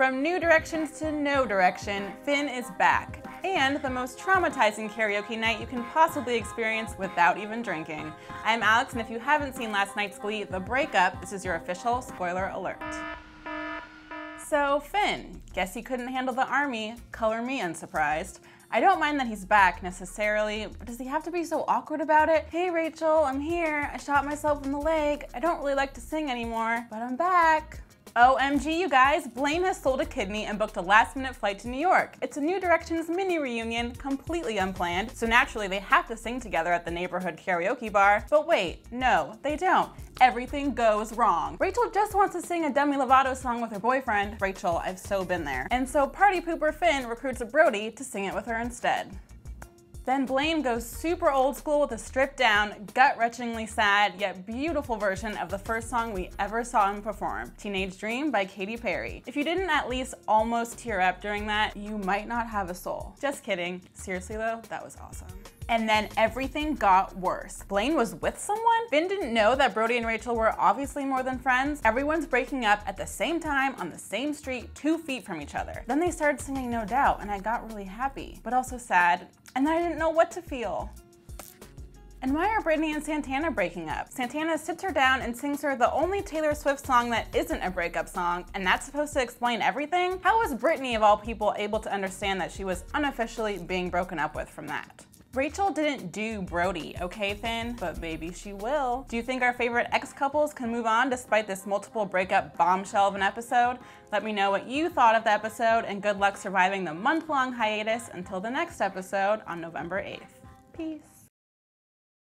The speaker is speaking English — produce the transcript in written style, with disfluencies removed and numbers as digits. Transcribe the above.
From New Directions to No Direction, Finn is back, and the most traumatizing karaoke night you can possibly experience without even drinking. I'm Alex, and if you haven't seen last night's Glee, The Breakup, this is your official spoiler alert. So Finn, guess he couldn't handle the army, color me unsurprised. I don't mind that he's back necessarily, but does he have to be so awkward about it? Hey Rachel, I'm here, I shot myself in the leg, I don't really like to sing anymore, but I'm back. OMG you guys, Blaine has sold a kidney and booked a last-minute flight to New York. It's a New Directions mini reunion, completely unplanned, so naturally they have to sing together at the neighborhood karaoke bar. But wait, no, they don't. Everything goes wrong. Rachel just wants to sing a Demi Lovato song with her boyfriend. Rachel, I've so been there. And so party pooper Finn recruits Brody to sing it with her instead. Then Blaine goes super old school with a stripped down, gut-wrenchingly sad, yet beautiful version of the first song we ever saw him perform, Teenage Dream by Katy Perry. If you didn't at least almost tear up during that, you might not have a soul. Just kidding. Seriously though, that was awesome. And then everything got worse. Blaine was with someone? Finn didn't know that Brody and Rachel were obviously more than friends. Everyone's breaking up at the same time, on the same street, 2 feet from each other. Then they started singing No Doubt, and I got really happy, but also sad, and then I didn't know what to feel. And why are Brittany and Santana breaking up? Santana sits her down and sings her the only Taylor Swift song that isn't a breakup song, and that's supposed to explain everything? How was Brittany, of all people, able to understand that she was unofficially being broken up with from that? Rachel didn't do Brody, okay Finn? But maybe she will. Do you think our favorite ex-couples can move on despite this multiple breakup bombshell of an episode? Let me know what you thought of the episode, and good luck surviving the month-long hiatus until the next episode on November 8th. Peace.